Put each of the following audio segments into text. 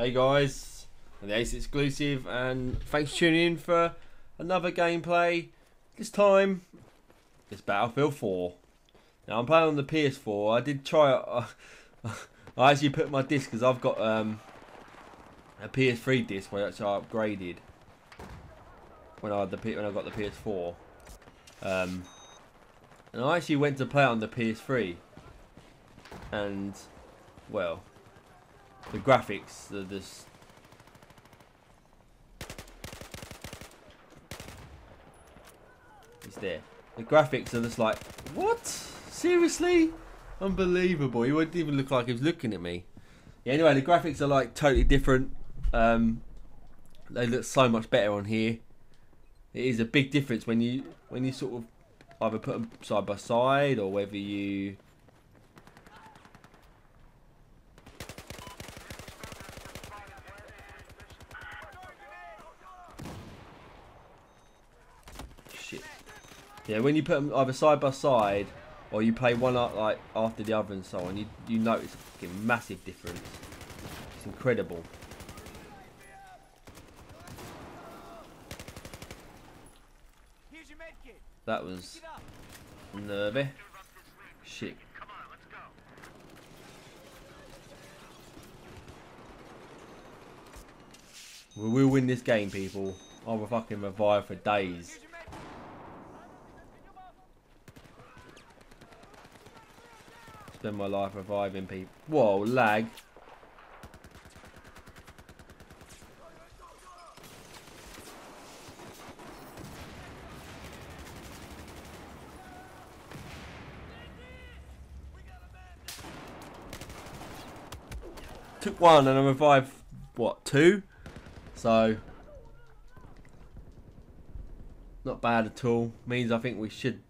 Hey guys, I'm the Ace Exclusive, and thanks for tuning in for another gameplay. This time, it's Battlefield 4. Now I'm playing on the PS4. I did try it. I actually put my disc, because I've got a PS3 disc, which I upgraded when I got the PS4. And I actually went to play on the PS3, and well, the graphics, this is there. The graphics are just like, what? Seriously? Unbelievable. He wouldn't even look like he was looking at me. Yeah, anyway, the graphics are like totally different. They look so much better on here. It is a big difference when you sort of either put them side by side or whether you. Yeah, when you put them either side by side, or you play one up like after the other and so on, you notice a fucking massive difference. It's incredible. Here's your med kit. That was nervy. Shit. Come on, let's go. We will win this game, people. I will fucking revive for days. Spend my life reviving people. Whoa, lag. Took one and I revived, what, two? So, not bad at all. Means I think we should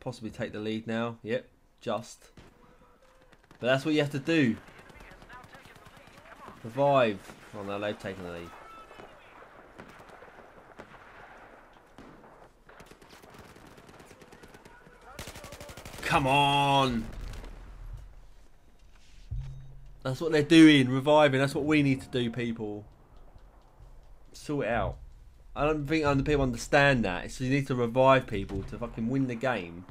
possibly take the lead now. Yep. Just, but that's what you have to do. Revive. Oh no, they've taken the lead. Come on. That's what they're doing, reviving. That's what we need to do, people. Sort it out. I don't think other people understand that. It's just you need to revive people to fucking win the game.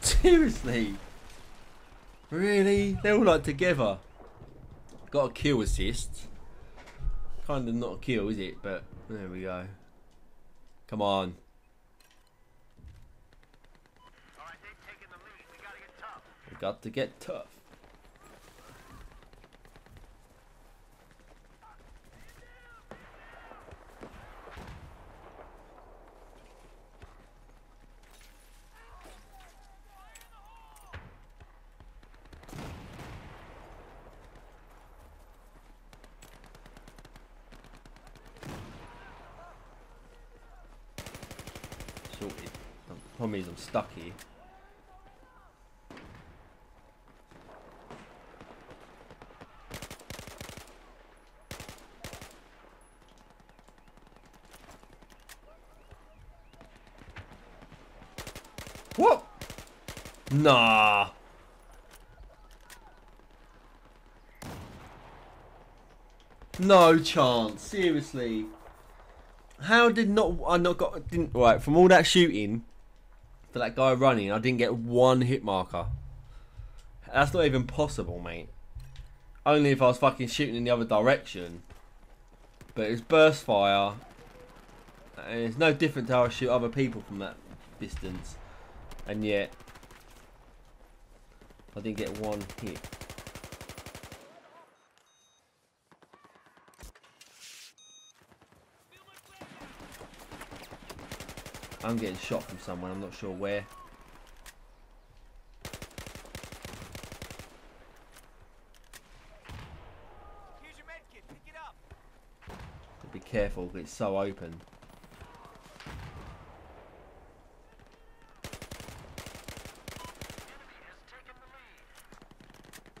Seriously? Really? They're all like together. Got a kill assist. Kind of not a kill, is it? But there we go. Come on. All right, they've taken the lead. We gotta get tough. We got to get tough. Problem is I'm stuck here. What? Nah. No chance. Seriously. How did I didn't right from all that shooting? For that guy running, I didn't get one hit marker. That's not even possible, mate. Only if I was fucking shooting in the other direction. But it's burst fire, and it's no different to how I shoot other people from that distance. And yet, I didn't get one hit. I'm getting shot from someone, I'm not sure where. Here's your med kit, pick it up. Be careful, it's so open.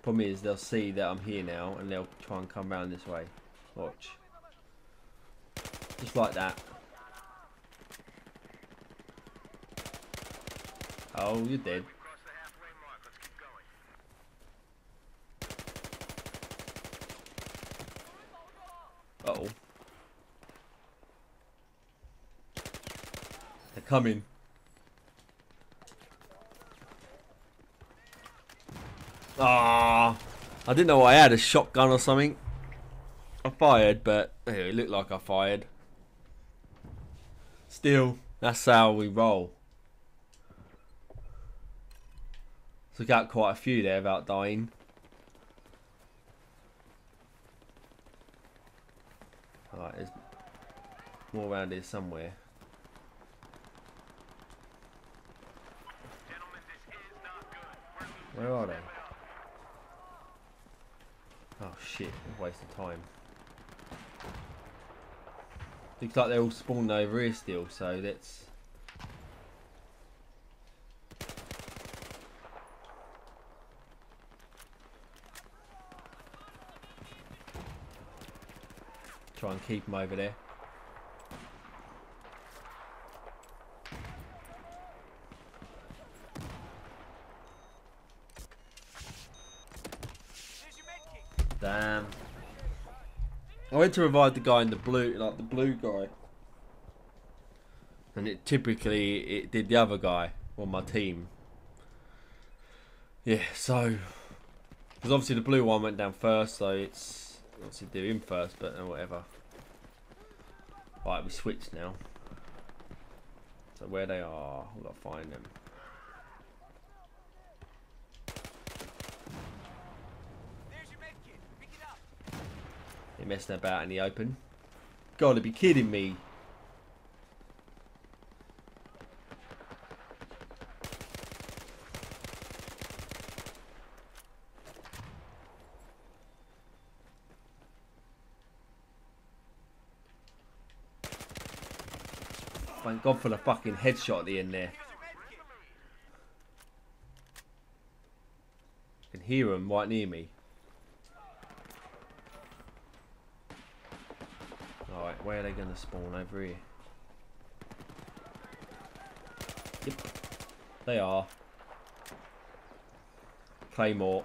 Problem is, they'll see that I'm here now, and they'll try and come round this way. Watch. Just like that. Oh, you're dead. Uh-oh. They're coming. Ah, I didn't know I had a shotgun or something. I fired, but it looked like I fired. Still, that's how we roll. Took out quite a few there without dying. Alright, there's more around here somewhere. Where are they? Oh shit, a waste of time. Looks like they're all spawned over here still, so let's... try and keep them over there. Damn. I went to revive the guy in the blue, like the blue guy. And it typically, it did the other guy on my team. Yeah, so. Because obviously the blue one went down first, so it's. Obviously do him first, but whatever. Right, we switched now. So where they are, we've got to find them. Messing about in the open. Gotta be kidding me. Thank God for the fucking headshot at the end there. I can hear him right near me. Where are they going to spawn? Over here. Yep. They are. Claymore.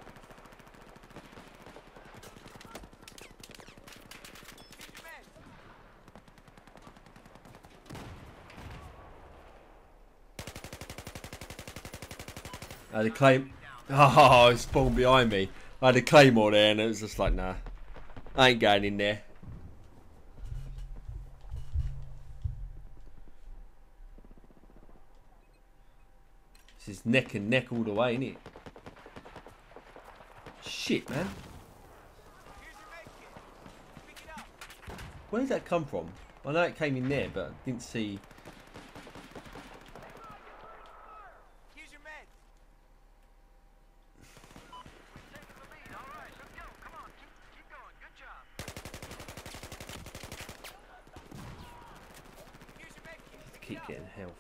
I had a claymore. Oh, it spawned behind me. I had a claymore there and it was just like, nah. I ain't going in there. It's neck and neck all the way, innit? Shit, man. Where did that come from? I know it came in there, but I didn't see. Keep getting health.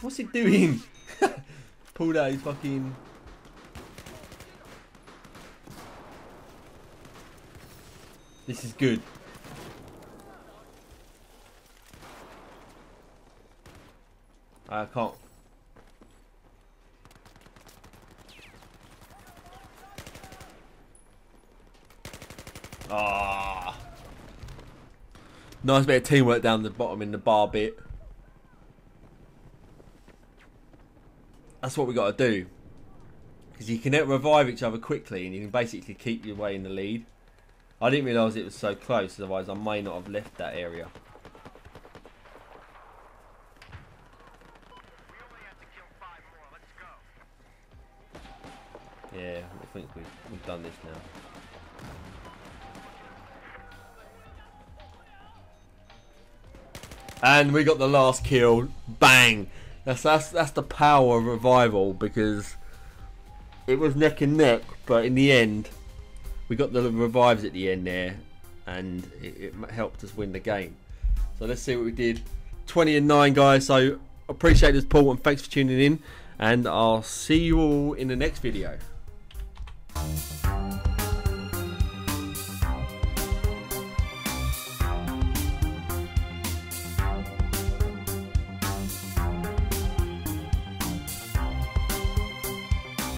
What's it doing? Pulled out his fucking... This is good. I can't. Ah. Nice bit of teamwork down the bottom in the bar bit. That's what we got to do, because you can revive each other quickly and you can basically keep your way in the lead. I didn't realise it was so close, otherwise I may not have left that area. Yeah, I think we've done this now. And we got the last kill. Bang! That's the power of Revival, because it was neck and neck, but in the end we got the revives at the end there, and it helped us win the game. So let's see what we did. 20 and 9, guys, so appreciate this, Paul, and thanks for tuning in, and I'll see you all in the next video.